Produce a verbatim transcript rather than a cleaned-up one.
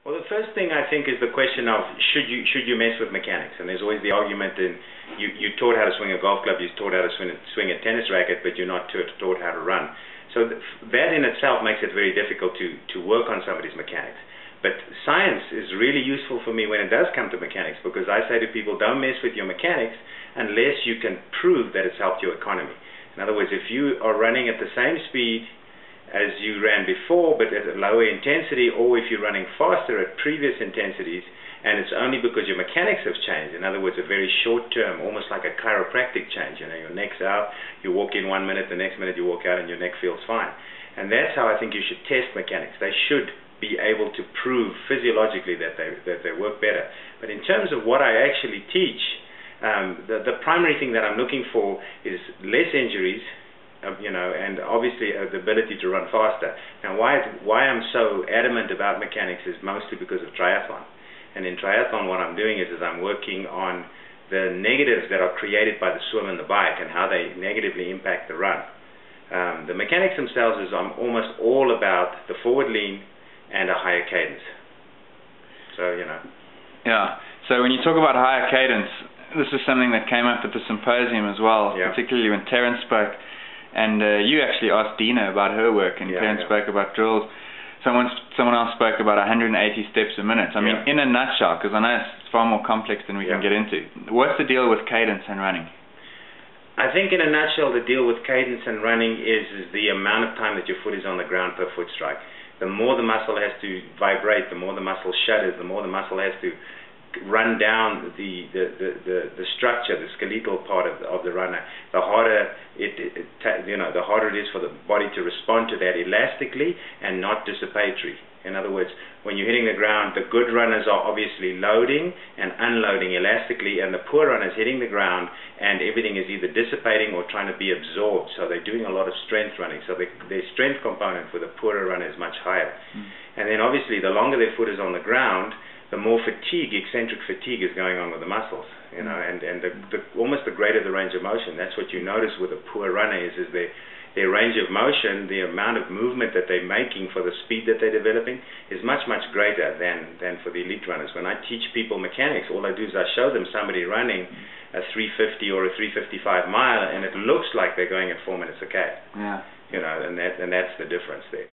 Well, the first thing I think is the question of should you should you mess with mechanics? And there's always the argument that you, you taught how to swing a golf club, you taught how to swing a, swing a tennis racket, but you're not taught, taught how to run. So th that in itself makes it very difficult to, to work on somebody's mechanics. But science is really useful for me when it does come to mechanics, because I say to people, don't mess with your mechanics unless you can prove that it's helped your economy. In other words, if you are running at the same speed as you ran before, but at a lower intensity, or if you're running faster at previous intensities, and it's only because your mechanics have changed. In other words, a very short term, almost like a chiropractic change. You know, your neck's out, you walk in one minute, the next minute you walk out, and your neck feels fine. And that's how I think you should test mechanics. They should be able to prove physiologically that they that they work better. But in terms of what I actually teach, um, the the primary thing that I'm looking for is less injuries. Um, you know, and obviously uh, the ability to run faster. Now, why why I'm so adamant about mechanics is mostly because of triathlon. And in triathlon, what I'm doing is, is I'm working on the negatives that are created by the swim and the bike and how they negatively impact the run. Um, the mechanics themselves is I'm almost all about the forward lean and a higher cadence. So, you know. Yeah. So when you talk about higher cadence, this is something that came up at the symposium as well, yeah. Particularly when Terence spoke. And uh, you actually asked Dina about her work, and yeah, Karen yeah. spoke about drills. Someone someone else spoke about one hundred eighty steps a minute. I mean, yeah. in a nutshell, because I know it's far more complex than we yeah. can get into. What's the deal with cadence and running? I think in a nutshell, the deal with cadence and running is, is the amount of time that your foot is on the ground per foot strike. The more the muscle has to vibrate, the more the muscle shudders, the more the muscle has to run down the the, the, the, the structure, the skeletal part of the, of the runner. The harder it, it ta you know, the harder it is for the body to respond to that elastically and not dissipatory. In other words, when you're hitting the ground, the good runners are obviously loading and unloading elastically, and the poor runners hitting the ground, and everything is either dissipating or trying to be absorbed. So they're doing a lot of strength running. So the, their strength component for the poorer runner is much higher. Mm. And then obviously, the longer their foot is on the ground, the more fatigue, eccentric fatigue is going on with the muscles, you know, and, and the, the, almost the greater the range of motion. That's what you notice with a poor runner is, is their, their range of motion, the amount of movement that they're making for the speed that they're developing is much, much greater than, than for the elite runners. When I teach people mechanics, all I do is I show them somebody running a three fifty or a three fifty-five mile, and it looks like they're going at four minutes a K, yeah. you know, and, that, and that's the difference there.